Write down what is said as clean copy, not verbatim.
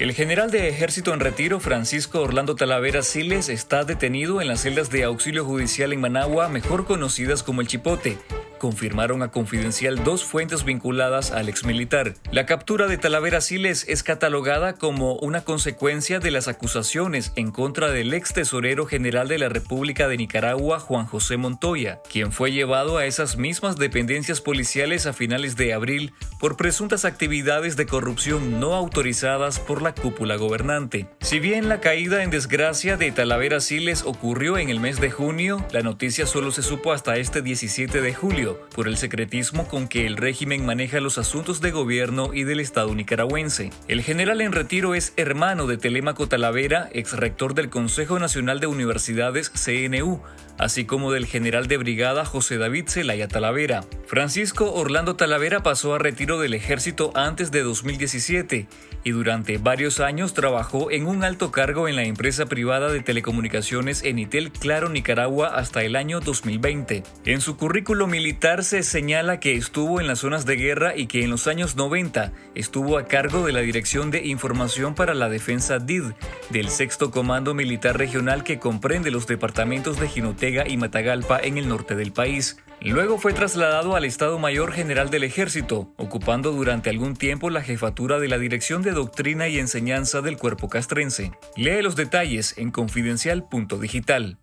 El general de Ejército en retiro, Francisco Orlando Talavera Siles, está detenido en las celdas de Auxilio Judicial en Managua, mejor conocidas como El Chipote. Confirmaron a Confidencial dos fuentes vinculadas al exmilitar. La captura de Talavera Siles es catalogada como una consecuencia de las acusaciones en contra del ex tesorero general de la República de Nicaragua, Juan José Montoya, quien fue llevado a esas mismas dependencias policiales a finales de abril por presuntas actividades de corrupción no autorizadas por la cúpula gobernante. Si bien la caída en desgracia de Talavera Siles ocurrió en el mes de junio, la noticia solo se supo hasta este 17 de julio por el secretismo con que el régimen maneja los asuntos de gobierno y del Estado nicaragüense. El general en retiro es hermano de Telémaco Talavera, ex rector del Consejo Nacional de Universidades CNU, así como del general de brigada José David Zelaya Talavera. Francisco Orlando Talavera pasó a retiro del ejército antes de 2017 y durante varios años trabajó en un alto cargo en la empresa privada de telecomunicaciones Enitel Claro Nicaragua hasta el año 2020. En su currículo militar se señala que estuvo en las zonas de guerra y que en los años 90 estuvo a cargo de la Dirección de Información para la Defensa DID del Sexto Comando Militar Regional que comprende los departamentos de Jinotega y Matagalpa en el norte del país. Luego fue trasladado al Estado Mayor General del Ejército, ocupando durante algún tiempo la jefatura de la Dirección de Doctrina y Enseñanza del Cuerpo Castrense. Lee los detalles en confidencial.digital.